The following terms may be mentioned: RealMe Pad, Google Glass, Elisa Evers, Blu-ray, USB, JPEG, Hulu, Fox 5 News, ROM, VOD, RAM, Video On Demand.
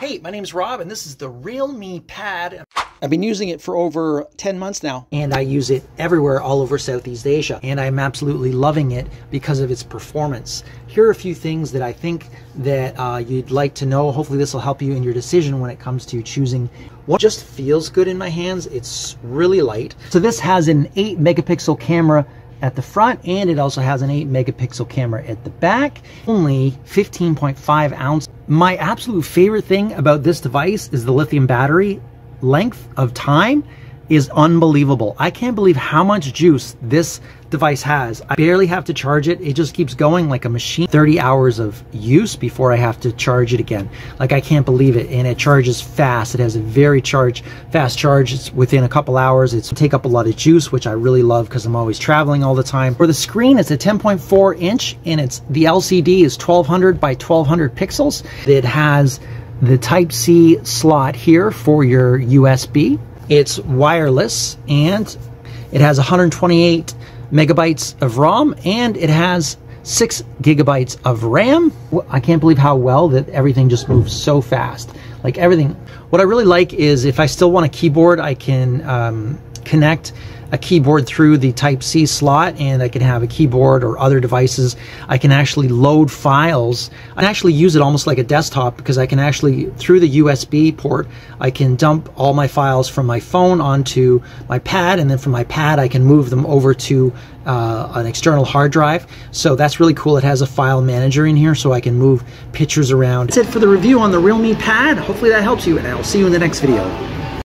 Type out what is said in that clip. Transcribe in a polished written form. Hey, my name's Rob and this is the RealMe Pad. I've been using it for over 10 months now. And I use it everywhere all over Southeast Asia. And I'm absolutely loving it because of its performance. Here are a few things that I think that you'd like to know. Hopefully this will help you in your decision when it comes to choosing. One, just feels good in my hands. It's really light. So this has an 8-megapixel camera at the front, and it also has an 8-megapixel camera at the back. Only 15.5 ounces. My absolute favorite thing about this device is the lithium battery. Length of time is unbelievable. I can't believe how much juice this device has. I barely have to charge it. It just keeps going like a machine. 30 hours of use before I have to charge it again. Like, I can't believe it. And it charges fast. It has a very fast charge. It's within a couple hours. It's take up a lot of juice, which I really love because I'm always traveling all the time. For the screen, it's a 10.4 inch and the LCD is 1200 by 1200 pixels. It has the Type-C slot here for your USB. It's wireless and it has 128 megabytes of ROM and it has 6 gigabytes of RAM. I can't believe how well that everything just moves so fast. Like everything. What I really like is if I still want a keyboard, I can connect a keyboard through the Type-C slot and I can have a keyboard or other devices. I can actually load files. I can actually use it almost like a desktop because I can actually, through the USB port, I can dump all my files from my phone onto my pad, and then from my pad I can move them over to an external hard drive. So that's really cool. It has a file manager in here so I can move pictures around. That's it for the review on the RealMe Pad. Hopefully that helps you and I'll see you in the next video.